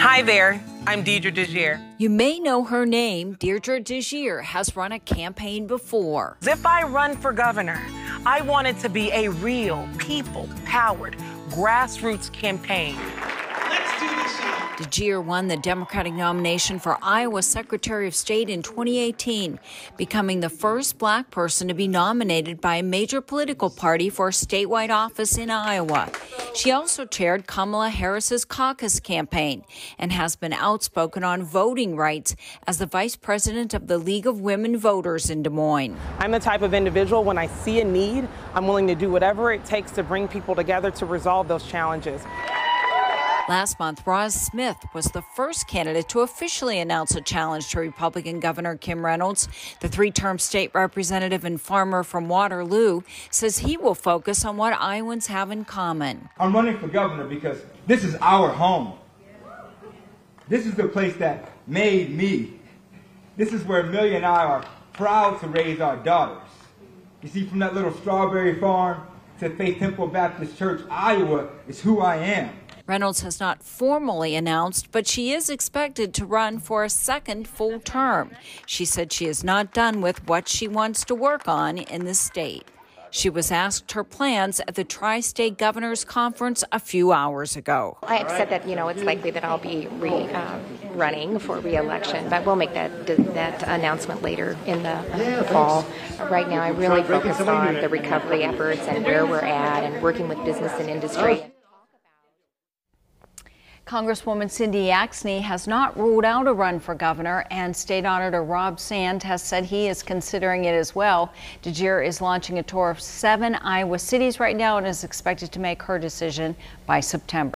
Hi there, I'm Deidre DeJear. You may know her name. Deidre DeJear has run a campaign before. If I run for governor, I want it to be a real, people-powered, grassroots campaign. Let's do this again. DeJear won the Democratic nomination for Iowa Secretary of State in 2018, becoming the first black person to be nominated by a major political party for a statewide office in Iowa. She also chaired Kamala Harris's caucus campaign and has been outspoken on voting rights as the vice president of the League of Women Voters in Des Moines. I'm the type of individual, when I see a need, I'm willing to do whatever it takes to bring people together to resolve those challenges. Last month, Ras Smith was the first candidate to officially announce a challenge to Republican Governor Kim Reynolds. The three-term state representative and farmer from Waterloo says he will focus on what Iowans have in common. I'm running for governor because this is our home. This is the place that made me. This is where Amelia and I are proud to raise our daughters. You see, from that little strawberry farm to Faith Temple Baptist Church, Iowa is who I am. Reynolds has not formally announced, but she is expected to run for a second full term. She said she is not done with what she wants to work on in the state. She was asked her plans at the Tri-State Governors Conference a few hours ago. I have said that, you know, it's likely that I'll be running for re-election, but we'll make that announcement later in the fall. Right now, I really focus on the recovery efforts and where we're at and working with business and industry. Congresswoman Cindy Axne has not ruled out a run for governor, and State Auditor Rob Sand has said he is considering it as well. DeJear is launching a tour of 7 Iowa cities right now and is expected to make her decision by September.